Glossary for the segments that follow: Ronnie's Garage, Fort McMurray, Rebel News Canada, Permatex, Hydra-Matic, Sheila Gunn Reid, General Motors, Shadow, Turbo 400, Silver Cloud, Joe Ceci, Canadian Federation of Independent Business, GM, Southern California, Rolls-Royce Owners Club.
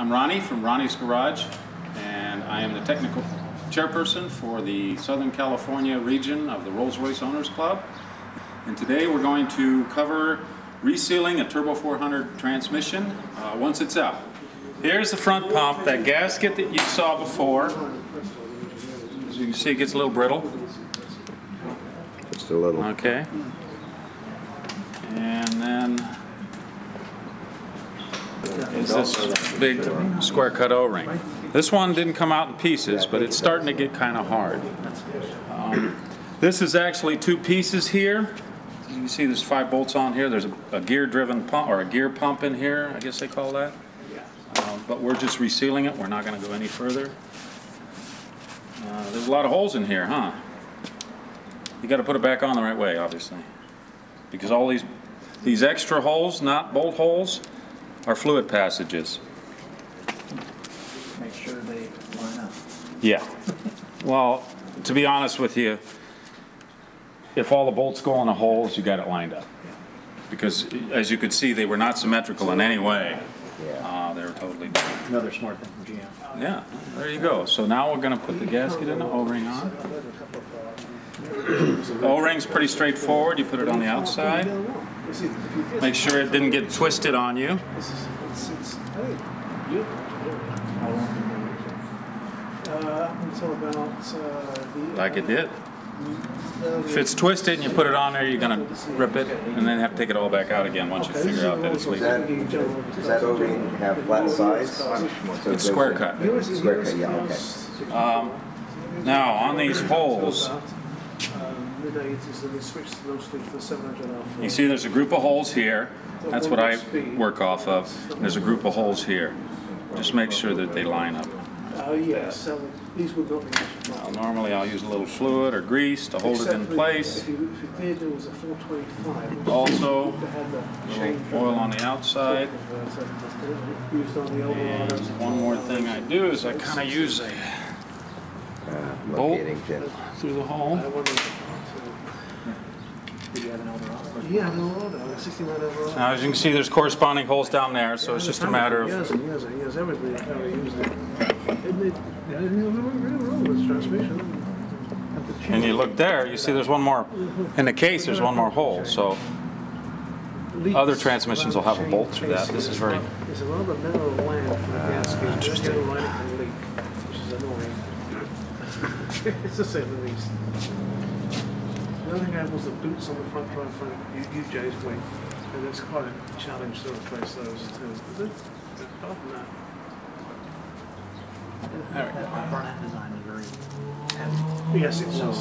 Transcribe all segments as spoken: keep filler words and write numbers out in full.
I'm Ronnie from Ronnie's Garage, and I am the technical chairperson for the Southern California region of the Rolls-Royce Owners Club. And today we're going to cover resealing a Turbo four hundred transmission uh, once it's out. Here's the front pump, that gasket that you saw before. As you can see, it gets a little brittle. Just a little. Okay. And then is this big square cut O-ring. This one didn't come out in pieces, but it's starting to get kind of hard. Um, this is actually two pieces here. You can see there's five bolts on here. There's a, a gear-driven pump, or a gear pump in here, I guess they call that. Um, but we're just resealing it. We're not going to go any further. Uh, there's a lot of holes in here, huh? You got to put it back on the right way, obviously, because all these these extra holes, not bolt holes, are fluid passages. Make sure they line up. Yeah. Well, to be honest with you, if all the bolts go in the holes, you got it lined up. Because, as you could see, they were not symmetrical in any way. Yeah. Uh, they were totally different. Another smart thing from G M. Yeah. There you go. So now we're going to put the gasket and the O-ring on. The O-ring's pretty straightforward. You put it on the outside. Make sure it didn't get twisted on you. Like it did. If it's twisted and you put it on there, you're going to rip it and then have to take it all back out again once you figure out that it's leaking. Does that O-ring have flat sides? It's square cut. Square cut, yeah, okay. Um, now, on these holes, you see there's a group of holes here. That's what I work off of. There's a group of holes here. Just make sure that they line up. Oh yes. Now, normally I'll use a little fluid or grease to hold it in place. Also, oil on the outside. And one more thing I do is I kind of use a bolt through the hole. Now, as you can see, there's corresponding holes down there, so it's just a matter of and you look there, you see there's one more in the case, there's one more hole, so other transmissions will have a bolt through that. This is very uh, interesting. It's the same release. The other thing I had was the boots on the front front front U J's wing, and it's quite a challenge to replace those too. Is it? Oh no. There we go. That design is very. Yes, it was.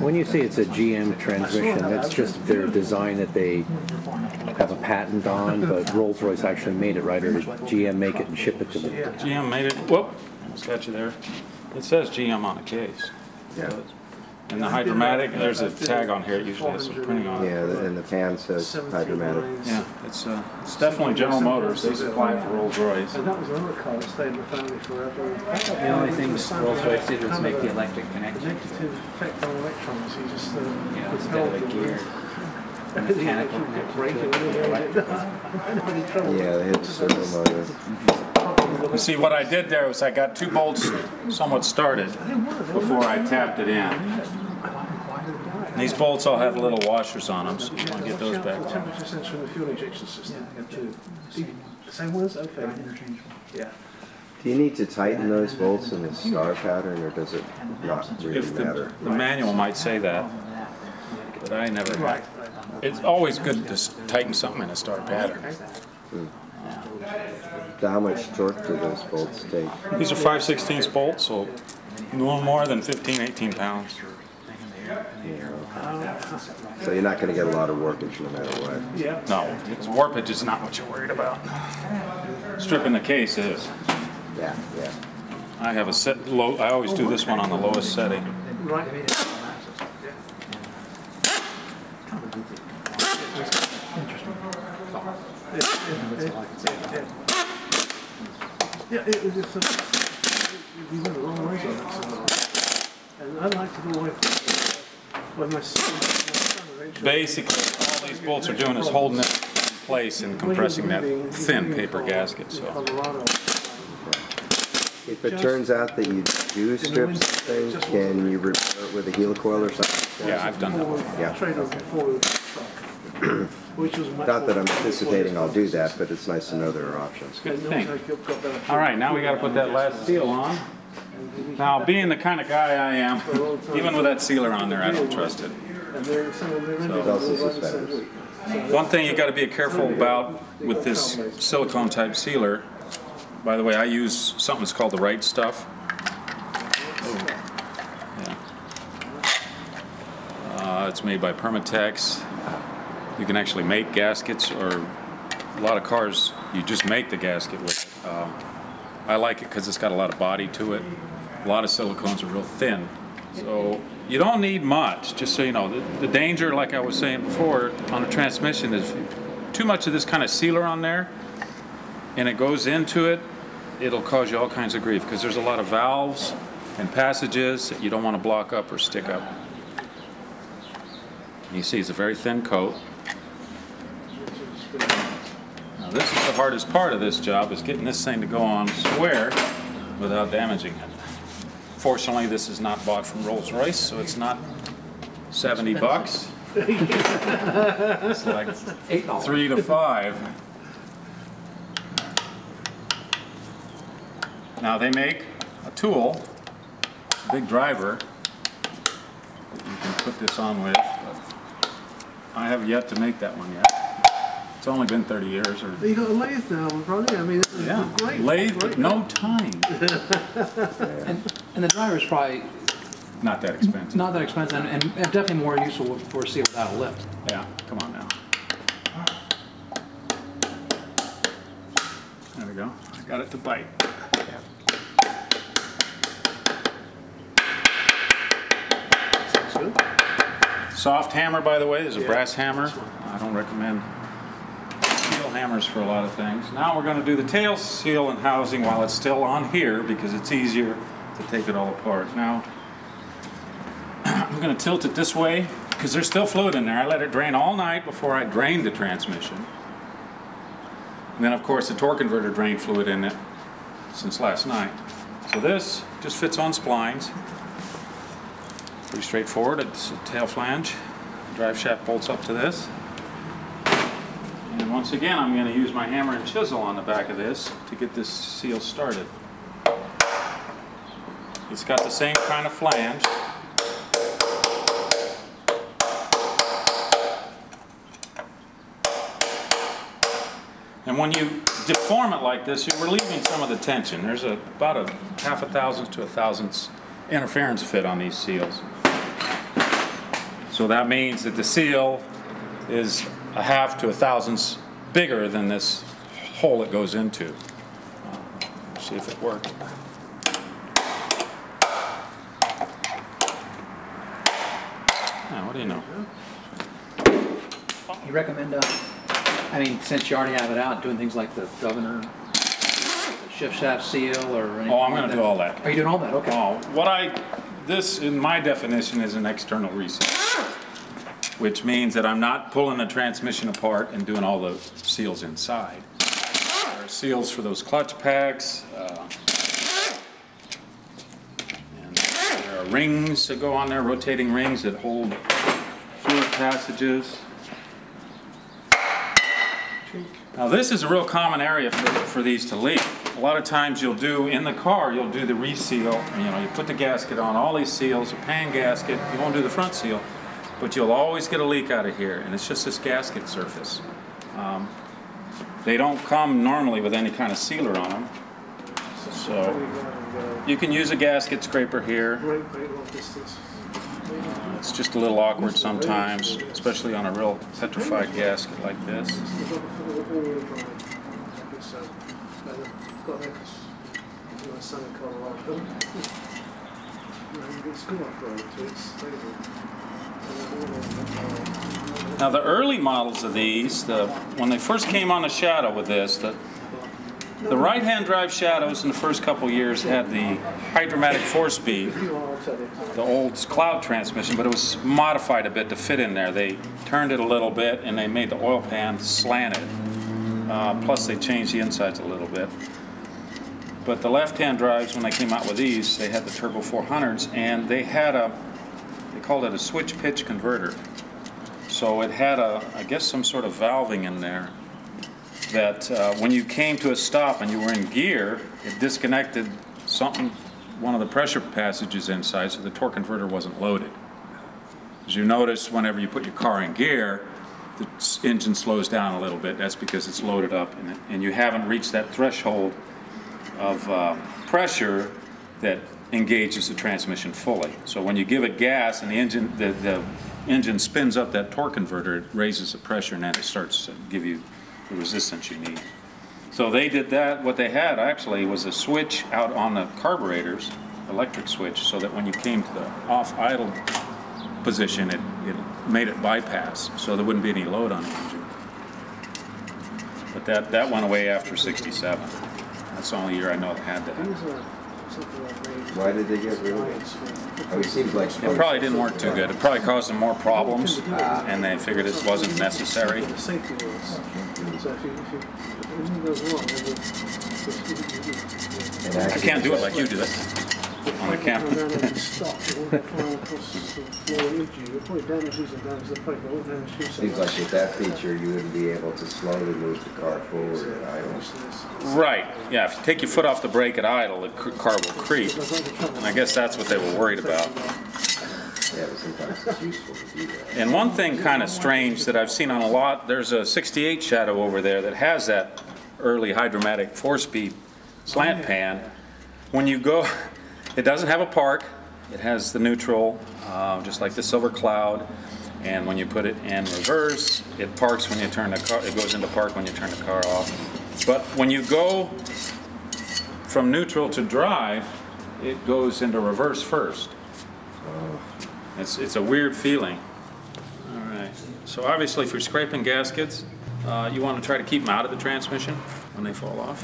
When you say it's a G M transmission, that's just their design that they have a patent on, but Rolls-Royce actually made it, right? Or did G M make it and ship it to them? G M made it. Whoop! Almost got you there. It says G M on the case. Yeah. So and the Hydra-Matic, there's a tag on here. It usually has some printing on it. Yeah, and the pan says Hydra-Matic. Yeah, it's, uh, it's definitely General Motors. They supply for Rolls-Royce. And that was another car that stayed in the family forever. The only thing Rolls-Royce did was make the electric connection. Negative effect on electrons. You just instead of a gear. Mechanical connection. Yeah, they had servo motors. You see, what I did there was I got two bolts somewhat started before I tapped it in. And these bolts all have little washers on them, so you want to get those back. Temperature sensor in the fuel injection system. Same ones? Okay. Yeah. Do you need to tighten those bolts in the star pattern, or does it not really if the, matter? The manual might say that, but I never. Right. It's always good to tighten something in a star pattern. Hmm. How much torque do those bolts take? These are five sixteenths bolts, so no more than fifteen, eighteen pounds. So you're not going to get a lot of warpage no matter what? Yeah. No, because warpage is not what you're worried about. Stripping the case is. Yeah, yeah. I have a set low, I always do this one on the lowest setting. Right. Yeah, it was just a, we went the wrong way on that sometimes. And I like to go away from it. Basically, all these bolts are doing is holding it in place in compressing that thin paper gasket. So if it turns out that you do strip something, can you repair it with a heel coil or something? Yeah, I've done that before. Yeah. Okay. Not that I'm anticipating I'll do that, but it's nice to know there are options. Good thing. All right, now we got to put that last seal on. Now, being the kind of guy I am, even with that sealer on there, I don't trust it. So, one thing you got to be careful about with this silicone type sealer. By the way, I use something that's called the Right Stuff. Yeah. Uh, it's made by Permatex. You can actually make gaskets, or a lot of cars, you just make the gasket with it. Uh, I like it because it's got a lot of body to it. A lot of silicones are real thin. So you don't need much, just so you know. The, the danger, like I was saying before, on a transmission is too much of this kind of sealer on there, and it goes into it, it'll cause you all kinds of grief because there's a lot of valves and passages that you don't want to block up or stick up. You see it's a very thin coat. Now this is the hardest part of this job, is getting this thing to go on square without damaging it. Fortunately, this is not bought from Rolls-Royce, so it's not seventy bucks. It's like three to five. Now they make a tool, a big driver, that you can put this on with. But I have yet to make that one yet. It's only been thirty years. Or you got a lathe now, probably. I mean, it's yeah, great. Lathe with no time. and, and the driver is probably not that expensive. Not that expensive, and, and definitely more useful for a seal without a lift. Yeah, come on now. There we go. I got it to bite. Yeah. Soft hammer, by the way. There's a yeah. brass hammer. I don't recommend hammers for a lot of things. Now we're going to do the tail seal and housing while it's still on here, because it's easier to take it all apart. Now I'm going to tilt it this way because there's still fluid in there. I let it drain all night before I drained the transmission. And then of course the torque converter drained fluid in it since last night. So this just fits on splines. Pretty straightforward. It's a tail flange. The drive shaft bolts up to this. And once again, I'm going to use my hammer and chisel on the back of this to get this seal started. It's got the same kind of flange. And when you deform it like this, you're relieving some of the tension. There's a, about a half a thousandth to a thousandth's interference fit on these seals. So that means that the seal is a half to a thousandths bigger than this hole it goes into. Uh, see if it worked. Yeah, what do you know? You recommend, uh, I mean, since you already have it out, doing things like the governor, the shift shaft seal, or anything? Oh, I'm going to do all that. Are you doing all that? Okay. Oh, what I, this in my definition is an external reset, which means that I'm not pulling the transmission apart and doing all the seals inside. There are seals for those clutch packs, uh, and there are rings that go on there, rotating rings that hold fluid passages. Now this is a real common area for, for these to leak. A lot of times you'll do, in the car, you'll do the reseal, you know, you put the gasket on, all these seals, a pan gasket, you won't do the front seal. But you'll always get a leak out of here, and it's just this gasket surface. Um, they don't come normally with any kind of sealer on them, so you can use a gasket scraper here. Uh, it's just a little awkward sometimes, especially on a real petrified gasket like this. Now the early models of these, the, when they first came on the Shadow with this, the, The right-hand drive Shadows in the first couple years had the Hydra-Matic four-speed, the old Cloud transmission, but it was modified a bit to fit in there. They turned it a little bit and they made the oil pan slanted. Uh, plus they changed the insides a little bit. But the left-hand drives, when they came out with these, they had the Turbo four hundreds, and they had a, they called it a switch pitch converter. So it had a, I guess, some sort of valving in there that uh, when you came to a stop and you were in gear, it disconnected something, one of the pressure passages inside, so the torque converter wasn't loaded. As you notice, whenever you put your car in gear, the engine slows down a little bit. That's because it's loaded up and, it, and you haven't reached that threshold of uh, pressure that engages the transmission fully. So when you give it gas and the engine, the, the engine spins up that torque converter, it raises the pressure and then it starts to give you the resistance you need. So they did that. What they had actually was a switch out on the carburetors, electric switch, so that when you came to the off idle position, it, it made it bypass, so there wouldn't be any load on the engine. But that, that went away after sixty-seven. That's the only year I know it had that. Why did they get rid of it? Oh, it seems like it probably didn't work too good. It probably caused them more problems, uh, and they figured it wasn't necessary. I can't do it like you do this on the camera. Seems like with that feature you wouldn't be able to slowly move the car forward at idle. Right, yeah, if you take your foot off the brake at idle, the car will creep, and I guess that's what they were worried about. Yeah, but sometimes it's useful to do that. And one thing kind of strange that I've seen on a lot, there's a sixty-eight Shadow over there that has that early Hydra-Matic four-speed slant pan. When you go, it doesn't have a park, it has the neutral, uh, just like the Silver Cloud, and when you put it in reverse, it parks when you turn the car, it goes into park when you turn the car off. But when you go from neutral to drive, it goes into reverse first. It's, it's a weird feeling. All right, so obviously if you're scraping gaskets, uh, you want to try to keep them out of the transmission when they fall off.